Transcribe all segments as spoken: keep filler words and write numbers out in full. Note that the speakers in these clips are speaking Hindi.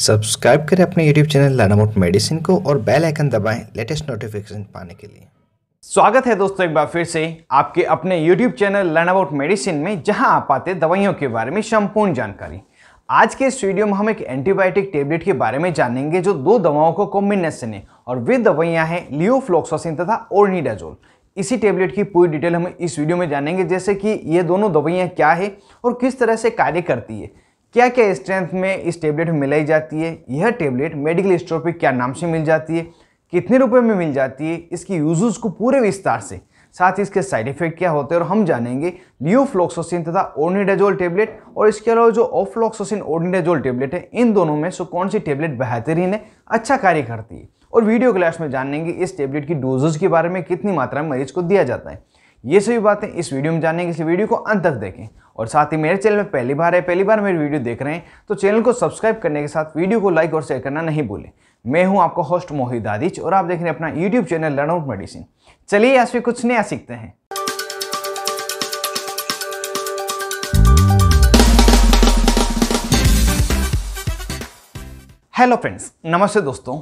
सब्सक्राइब करें अपने YouTube channel learn about medicine को और बेल आइकन दबाएं लेटेस्ट नोटिफिकेशन पाने के लिए। स्वागत है दोस्तों एक बार फिर से आपके अपने YouTube channel learn about medicine में, जहां आप पाते दवाइयों के बारे में संपूर्ण जानकारी। आज के इस वीडियो में हम एक एंटीबायोटिक टेबलेट के बारे में जानेंगे जो दो दवाओं को कॉम्बिनेशन है, और वे दवाइयाँ हैं लेवोफ्लॉक्सासिन तथा ऑर्निडाजोल। इसी टेबलेट की पूरी डिटेल हम इस वीडियो में जानेंगे, जैसे कि ये दोनों दवाइयाँ क्या है और किस तरह से कार्य करती है, क्या क्या स्ट्रेंथ में इस टेबलेट में मिलाई जाती है, यह टेबलेट मेडिकल स्टोर पर क्या नाम से मिल जाती है, कितने रुपए में मिल जाती है, इसकी यूजेस को पूरे विस्तार से, साथ ही इसके साइड इफेक्ट क्या होते हैं, और हम जानेंगे लेवोफ्लॉक्सासिन तथा ऑर्निडाजोल टेबलेट और इसके अलावा जो ऑफ्लोक्सासिन ऑर्निडाजोल टेबलेट है, इन दोनों में से कौन सी टेबलेट बेहतरीन है, अच्छा कार्य करती है। और वीडियो क्लास में जानेंगे इस टेबलेट की डोजेस के बारे में, कितनी मात्रा में मरीज को दिया जाता है। ये सभी बातें इस वीडियो में जानेंगे, इसलिए वीडियो को अंत तक देखें। और साथ ही मेरे चैनल में पहली बार है पहली बार मेरी वीडियो देख रहे हैं तो चैनल को सब्सक्राइब करने के साथ वीडियो को लाइक और शेयर करना नहीं भूलें। मैं हूं आपका होस्ट मोहित दादिच और आप देख रहे हैं अपना YouTube channel learn out medicine. चलिए आज भी कुछ नया सीखते हैं। हेलो फ्रेंड्स, नमस्ते दोस्तों।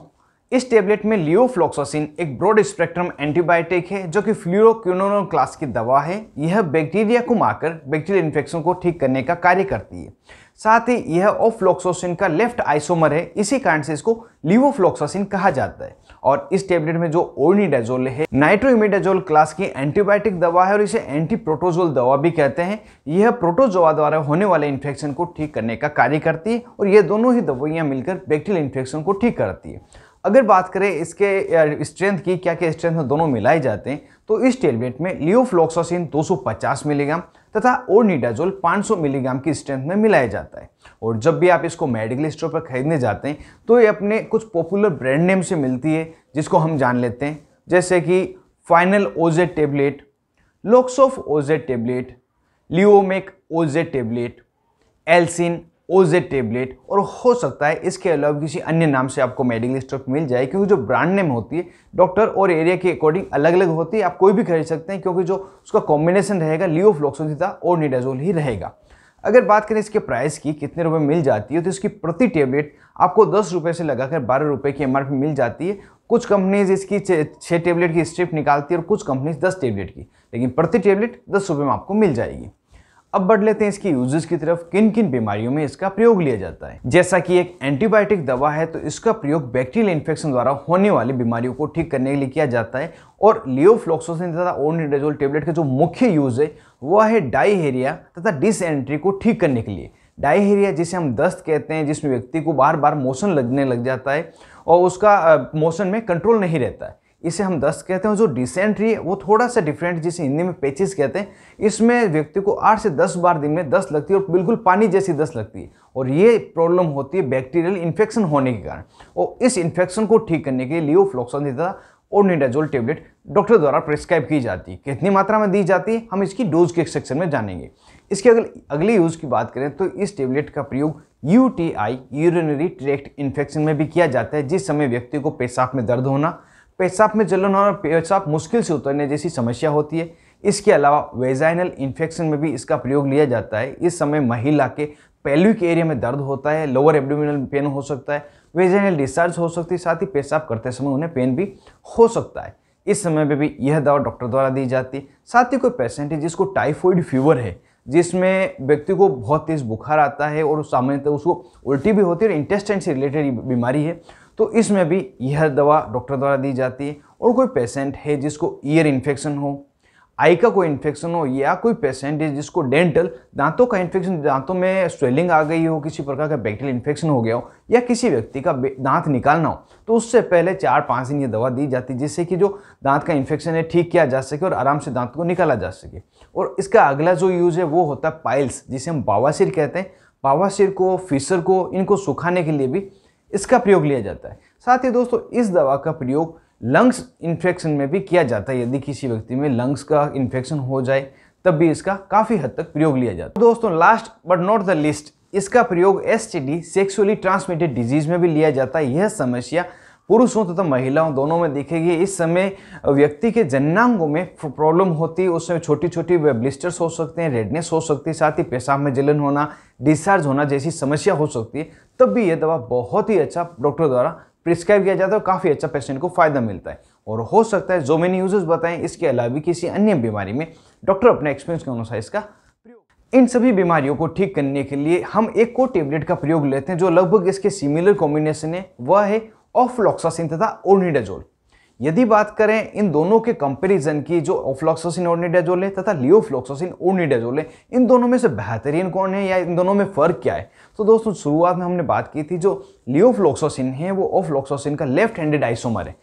इस टेबलेट में लेवोफ्लॉक्सासिन एक ब्रॉड स्पेक्ट्रम एंटीबायोटिक है जो कि फ्लूरोक्विनोलोन क्लास की दवा है। यह बैक्टीरिया को मारकर बैक्टीरियल इन्फेक्शन को ठीक करने का कार्य करती है। साथ ही यह ऑफ्लोक्सासिन का लेफ्ट आइसोमर है, इसी कारण से इसको लेवोफ्लॉक्सासिन कहा जाता है। और इस टेबलेट में जो ऑर्निडाजोल है, नाइट्रोइमिडाजोल क्लास की एंटीबायोटिक दवा है और इसे एंटी प्रोटोजोल दवा भी कहते हैं। यह प्रोटोजोआ द्वारा होने वाले इन्फेक्शन को ठीक करने का कार्य करती है और यह दोनों ही दवाइयाँ मिलकर बैक्टीरियल इन्फेक्शन को ठीक करती है। अगर बात करें इसके स्ट्रेंथ की, क्या क्या स्ट्रेंथ में दोनों मिलाए जाते हैं, तो इस टेबलेट में लेवोफ्लॉक्सासिन दो सौ पचास मिलीग्राम तथा ऑर्निडाजोल पाँच सौ मिलीग्राम की स्ट्रेंथ में मिलाया जाता है। और जब भी आप इसको मेडिकल स्टोर पर खरीदने जाते हैं तो ये अपने कुछ पॉपुलर ब्रांड नेम से मिलती है, जिसको हम जान लेते हैं, जैसे कि final OZ tablet, Loxof OZ tablet, लियोमेक OZ tablet, Yeltsin OZ tablet, और हो सकता है इसके अलावा किसी अन्य नाम से आपको मेडिकल स्टोर मिल जाए, क्योंकि जो ब्रांड नेम होती है डॉक्टर और एरिया के अकॉर्डिंग अलग अलग होती है। आप कोई भी खरीद सकते हैं क्योंकि जो उसका कॉम्बिनेशन रहेगा लेवोफ्लॉक्सासिन तथा ऑर्निडाजोल ही रहेगा। अगर बात करें इसके प्राइस की, कितने रुपए मिल जाती है, तो इसकी प्रति टेबलेट आपको दस रुपये से लगाकर बारह रुपये की एम आर पी मिल जाती है। कुछ कंपनीज इसकी छः टेबलेट की स्ट्रिप निकालती है और कुछ कंपनीज दस टेबलेट की, लेकिन प्रति टेबलेट दस रुपये में आपको मिल जाएगी। अब बढ़ लेते हैं इसकी यूजेस की तरफ, किन किन बीमारियों में इसका प्रयोग लिया जाता है। जैसा कि एक एंटीबायोटिक दवा है तो इसका प्रयोग बैक्टीरियल इन्फेक्शन द्वारा होने वाली बीमारियों को ठीक करने के लिए किया जाता है। और लेवोफ्लॉक्सासिन तथा ऑर्निडाजोल टेबलेट का जो मुख्य यूज है वह है डायहेरिया तथा डिसेंट्री को ठीक करने के लिए। डायहेरिया जिसे हम दस्त कहते हैं, जिसमें व्यक्ति को बार बार मोशन लगने लग जाता है और उसका मोशन में कंट्रोल नहीं रहता है, इसे हम दस्त कहते हैं। जो डिसेंट्री है वो थोड़ा सा डिफरेंट, जिसे हिंदी में पेचिस कहते हैं, इसमें व्यक्ति को आठ से दस बार दिन में दस्त लगती है और बिल्कुल पानी जैसी दस्त लगती है। और ये प्रॉब्लम होती है बैक्टीरियल इन्फेक्शन होने के कारण, और इस इन्फेक्शन को ठीक करने के लिए लेवोफ्लॉक्सासिन तथा ऑर्निडाजोल टेबलेट डॉक्टर द्वारा प्रिस्क्राइब की जाती है। कितनी मात्रा में दी जाती है हम इसकी डोज के सेक्शन में जानेंगे। इसके अगर अगले यूज़ की बात करें तो इस टेबलेट का प्रयोग U T I urinary tract infection में भी किया जाता है, जिस समय व्यक्ति को पेशाब में दर्द होना, पेशाब में जलन और पेशाब मुश्किल से उतरने जैसी समस्या होती है। इसके अलावा वेजाइनल इन्फेक्शन में भी इसका प्रयोग लिया जाता है। इस समय महिला के पेल्विक एरिया में दर्द होता है, लोअर एब्डोमिनल पेन हो सकता है, वेजाइनल डिस्चार्ज हो सकती है, साथ ही पेशाब करते समय उन्हें पेन भी हो सकता है। इस समय पर भी यह दवा डॉक्टर द्वारा दी जाती है। साथ ही कोई पेशेंट है जिसको टाइफॉइड फीवर है, जिसमें व्यक्ति को बहुत तेज़ बुखार आता है और सामान्यतः उसको उल्टी भी होती है और इंटेस्टाइन से रिलेटेड बीमारी है, तो इसमें भी यह दवा डॉक्टर द्वारा दी जाती है। और कोई पेशेंट है जिसको ईयर इन्फेक्शन हो, आई का कोई इन्फेक्शन हो, या कोई पेशेंट है जिसको डेंटल दांतों का इन्फेक्शन, दांतों में स्वेलिंग आ गई हो, किसी प्रकार का बैक्टीरियल इन्फेक्शन हो गया हो, या किसी व्यक्ति का दांत निकालना हो, तो उससे पहले चार पाँच दिन ये दवा दी जाती है, जिससे कि जो दांत का इन्फेक्शन है ठीक किया जा सके और आराम से दांत को निकाला जा सके। और इसका अगला जो यूज़ है वो होता है पाइल्स, जिसे हम बावासीर कहते हैं। बावासीर को, फिशर को, इनको सुखाने के लिए भी इसका प्रयोग लिया जाता है। साथ ही दोस्तों इस दवा का प्रयोग लंग्स इन्फेक्शन में भी किया जाता है। यदि किसी व्यक्ति में लंग्स का इन्फेक्शन हो जाए तब भी इसका काफ़ी हद तक प्रयोग लिया जाता है। दोस्तों last but not the least, इसका प्रयोग S T D sexually transmitted disease में भी लिया जाता है। यह समस्या पुरुषों तथा महिलाओं दोनों में दिखेगी। इस समय व्यक्ति के जननांगों में प्रॉब्लम होती है, उसमें छोटी छोटी ब्लिस्टर्स हो सकते हैं, रेडनेस हो सकती है, साथ ही पेशाब में जलन होना, डिस्चार्ज होना जैसी समस्या हो सकती है। तब भी यह दवा बहुत ही अच्छा डॉक्टर द्वारा प्रिस्क्राइब किया जाता है और काफ़ी अच्छा पेशेंट को फ़ायदा मिलता है। और हो सकता है जो मैंने यूजेस बताएं इसके अलावा किसी अन्य बीमारी में डॉक्टर अपने एक्सपीरियंस के अनुसार इसका प्रयोग। इन सभी बीमारियों को ठीक करने के लिए हम एक को टेबलेट का प्रयोग लेते हैं जो लगभग इसके सिमिलर कॉम्बिनेशन है, वह है ऑफ्लॉक्सासिन तथा ओर्निडाजोल। यदि बात करें इन दोनों के कंपैरिजन की, जो ऑफ्लॉक्सासिन ओर्निडाजोल है तथा लेवोफ्लॉक्सासिन ओर्निडाजोल है, इन दोनों में से बेहतरीन कौन है या इन दोनों में फ़र्क क्या है? तो दोस्तों शुरुआत में हमने बात की थी जो लेवोफ्लॉक्सासिन है वो ऑफ्लॉक्सासिन का लेफ्ट हैंडेड आइसोमर है,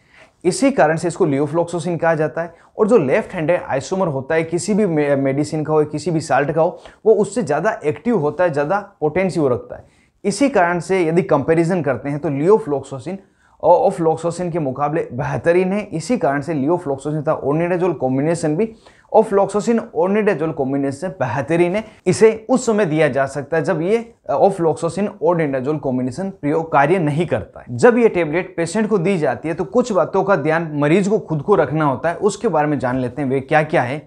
इसी कारण से इसको लेवोफ्लॉक्सासिन कहा जाता है। और जो लेफ्ट हैंडेड आइसोमर होता है किसी भी मेडिसिन का हो, किसी भी साल्ट का हो, वो उससे ज़्यादा एक्टिव होता है, ज़्यादा पोटेंसी वो रखता है। इसी कारण से यदि कंपेरिजन करते हैं तो लेवोफ्लॉक्सासिन और ऑफ्लॉक्सासिन के मुकाबले बेहतरीन है। इसी कारण से लेवोफ्लॉक्सासिन तथा ओर्निडाजोल कॉम्बिनेशन भी ऑफ्लॉक्सासिन ओर्निडाजोल कॉम्बिनेशन बेहतरीन है। इसे उस समय दिया जा सकता है जब ये ऑफ्लॉक्सासिन ओर्निडाजोल कॉम्बिनेशन प्रयोग कार्य नहीं करता है। जब ये टेबलेट पेशेंट को दी जाती है तो कुछ बातों का ध्यान मरीज को खुद को रखना होता है, उसके बारे में जान लेते हैं वे क्या क्या है।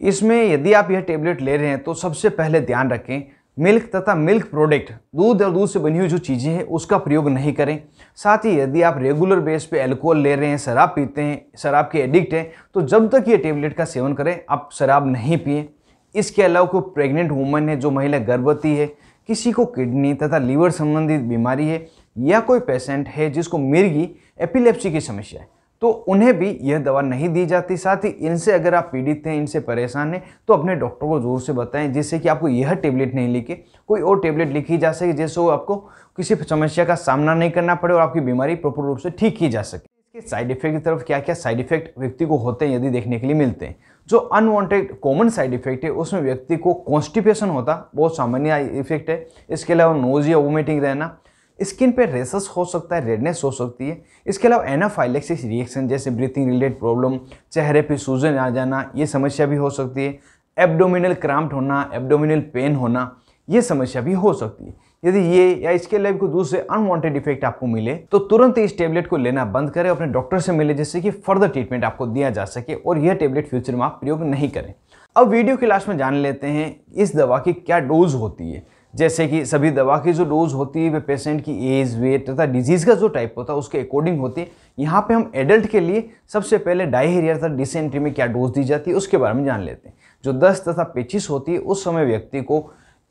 इसमें यदि आप यह टेबलेट ले रहे हैं तो सबसे पहले ध्यान रखें मिल्क तथा मिल्क प्रोडक्ट, दूध और दूध से बनी हुई जो चीज़ें हैं उसका प्रयोग नहीं करें। साथ ही यदि आप रेगुलर बेस पे अल्कोहल ले रहे हैं, शराब पीते हैं, शराब के एडिक्ट हैं, तो जब तक ये टेबलेट का सेवन करें आप शराब नहीं पिए। इसके अलावा कोई प्रेग्नेंट वूमन है, जो महिला गर्भवती है, किसी को किडनी तथा लीवर संबंधित बीमारी है, या कोई पेशेंट है जिसको मिर्गी एपिलेप्सी की समस्या है, तो उन्हें भी यह दवा नहीं दी जाती। साथ ही इनसे अगर आप पीड़ित हैं, इनसे परेशान हैं, तो अपने डॉक्टर को ज़रूर से बताएं, जिससे कि आपको यह टेबलेट नहीं लिखे कोई और टेबलेट लिखी जा सके, जिससे वो आपको किसी समस्या का सामना नहीं करना पड़े और आपकी बीमारी प्रॉपर रूप से ठीक की जा सके। इसके साइड इफेक्ट की तरफ क्या क्या साइड इफेक्ट व्यक्ति को होते हैं यदि देखने के लिए मिलते हैं, जो अनवांटेड कॉमन साइड इफेक्ट है उसमें व्यक्ति को कॉन्स्टिपेशन होता बहुत सामान्य इफेक्ट है। इसके अलावा नोजिया, वोमिटिंग रहना, स्किन पे रेसेस हो सकता है, रेडनेस हो सकती है। इसके अलावा एनाफाइलेक्सिस रिएक्शन जैसे ब्रीथिंग रिलेटेड प्रॉब्लम, चेहरे पे सूजन आ जाना, ये समस्या भी हो सकती है। एब्डोमिनल क्रैम्प होना, एब्डोमिनल पेन होना, ये समस्या भी हो सकती है। यदि ये या इसके अलावा कोई दूसरे अनवांटेड इफेक्ट आपको मिले तो तुरंत इस टेबलेट को लेना बंद करें, अपने डॉक्टर से मिले जिससे कि फर्दर ट्रीटमेंट आपको दिया जा सके और यह टेबलेट फ्यूचर में आप प्रयोग नहीं करें। अब वीडियो के लास्ट में जान लेते हैं इस दवा की क्या डोज होती है। जैसे कि सभी दवा की जो डोज होती है वह पेशेंट की एज, वेट तथा डिजीज़ का जो टाइप होता है उसके अकॉर्डिंग होती है। यहाँ पे हम एडल्ट के लिए सबसे पहले डायरिया तथा डिसेंट्री में क्या डोज दी जाती है उसके बारे में जान लेते हैं। जो दस तथा पच्चीस होती है उस समय व्यक्ति को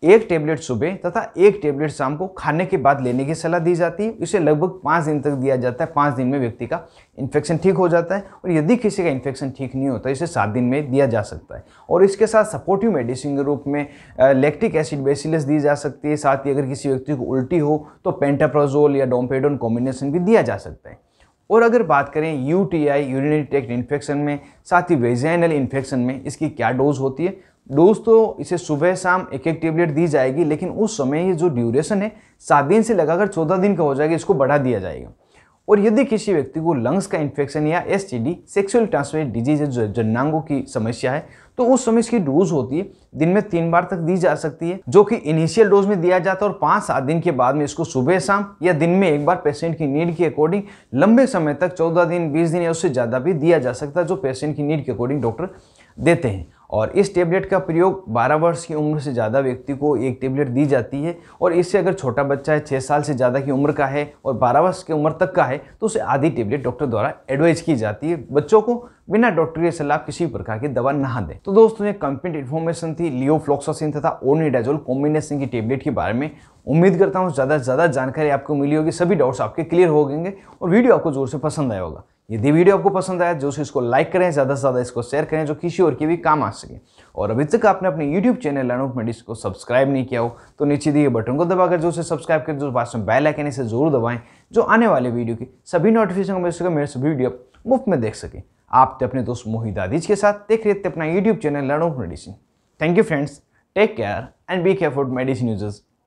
एक टेबलेट सुबह तथा एक टेबलेट शाम को खाने के बाद लेने की सलाह दी जाती है। इसे लगभग पाँच दिन तक दिया जाता है। पाँच दिन में व्यक्ति का इन्फेक्शन ठीक हो जाता है और यदि किसी का इन्फेक्शन ठीक नहीं होता इसे सात दिन में दिया जा सकता है। और इसके साथ सपोर्टिव मेडिसिन के रूप में लैक्टिक एसिड बेसिलस दी जा सकती है। साथ ही अगर किसी व्यक्ति को उल्टी हो तो पेंटाप्राजोल या डोम्पेडोन कॉम्बिनेशन भी दिया जा सकता है। और अगर बात करें यूटीआई, यूरिनरी ट्रैक्ट इन्फेक्शन में, साथ ही वेजाइनल इन्फेक्शन में इसकी क्या डोज होती है। दोस्तों इसे सुबह शाम एक एक टेबलेट दी जाएगी, लेकिन उस समय ये जो ड्यूरेशन है सात दिन से लगाकर चौदह दिन का हो जाएगा, इसको बढ़ा दिया जाएगा। और यदि किसी व्यक्ति को लंग्स का इन्फेक्शन या एसटीडी, सेक्सुअल ट्रांसमिटेड डिजीज जो जननांगों की समस्या है, तो उस समय इसकी डोज होती है दिन में तीन बार तक दी जा सकती है, जो कि इनिशियल डोज में दिया जाता है। और पाँच सात दिन के बाद में इसको सुबह शाम या दिन में एक बार पेशेंट की नीड के अकॉर्डिंग लंबे समय तक चौदह दिन, बीस दिन या उससे ज़्यादा भी दिया जा सकता है, जो पेशेंट की नीड के अकॉर्डिंग डॉक्टर देते हैं। और इस टेबलेट का प्रयोग बारह वर्ष की उम्र से ज़्यादा व्यक्ति को एक टेबलेट दी जाती है। और इससे अगर छोटा बच्चा है, छः साल से ज़्यादा की उम्र का है और बारह वर्ष की उम्र तक का है, तो उसे आधी टेबलेट डॉक्टर द्वारा एडवाइज की जाती है। बच्चों को बिना डॉक्टर की सलाह किसी प्रकार की दवा ना दें। तो दोस्तों ये कंप्लीट इन्फॉर्मेशन थी लेवोफ्लॉक्सासिन तथा ओर्निडाजोल कॉम्बिनेशन की टेबलेट के बारे में। उम्मीद करता हूँ ज़्यादा से ज़्यादा जानकारी आपको मिली होगी, सभी डाउट्स आपके क्लियर हो गएंगे और वीडियो आपको जोर से पसंद आया होगा। यदि वीडियो आपको पसंद आया तो इसको लाइक करें, ज़्यादा से ज़्यादा इसको शेयर करें जो किसी और के भी काम आ सके। और अभी तक आपने अपने यूट्यूब चैनल लर्नआउट मेडिक्स को सब्सक्राइब नहीं किया हो तो नीचे दिए बटन को दबाकर जो उसे सब्सक्राइब करें, जो पास में बेल आइकन इसे जरूर दबाएं, जो आने वाले वीडियो की सभी नोटिफिकेशन मिल सके, मेरे सभी वीडियो आप मुफ्त में देख सकें। आप अपने दोस्त मोहित दादीज के साथ देख रहे थे अपना YouTube channel learn out medicine. Thank you friends, take care and be careful medicine users.